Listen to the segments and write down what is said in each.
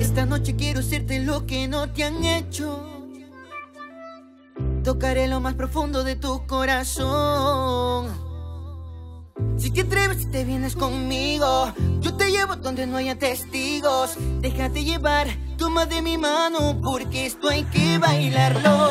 Esta noche quiero hacerte lo que no te han hecho. Tocaré lo más profundo de tu corazón. Si te atreves y te vienes conmigo, yo te llevo donde no haya testigos. Déjate llevar, toma de mi mano, porque esto hay que bailarlo.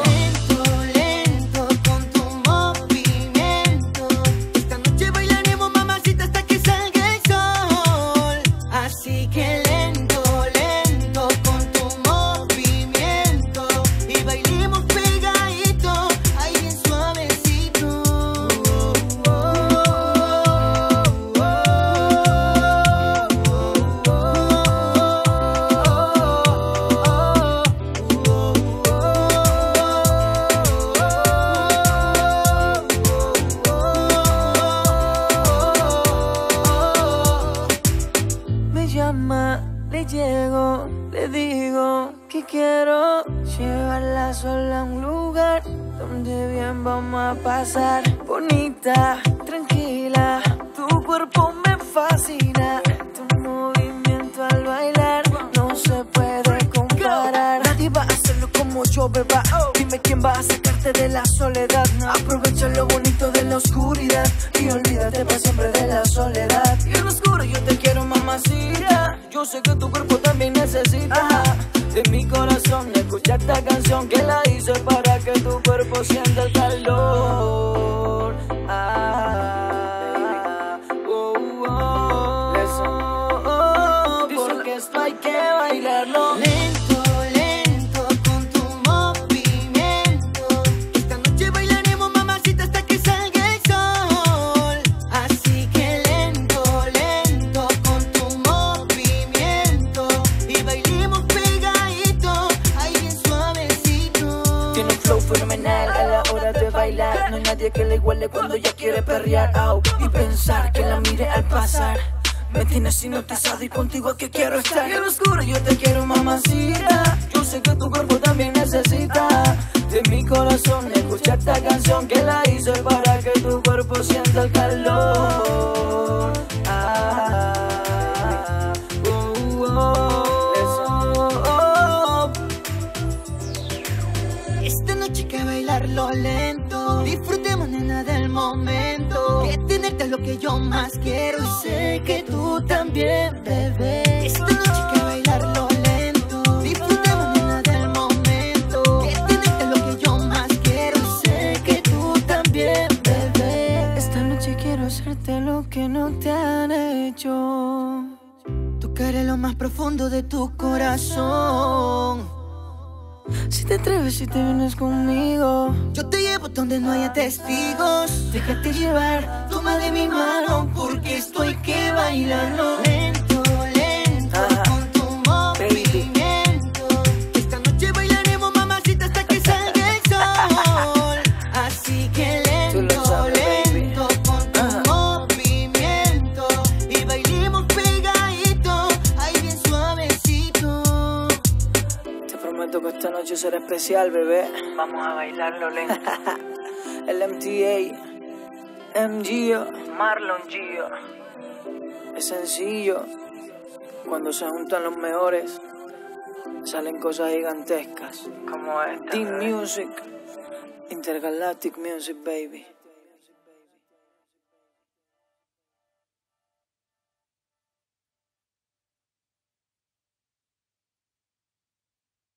Bebé, vamos a bailarlo lento. El MTA, MGO, Marlon Geoo. Es sencillo, cuando se juntan los mejores salen cosas gigantescas como esta. Team Music, Intergalactic Music, baby.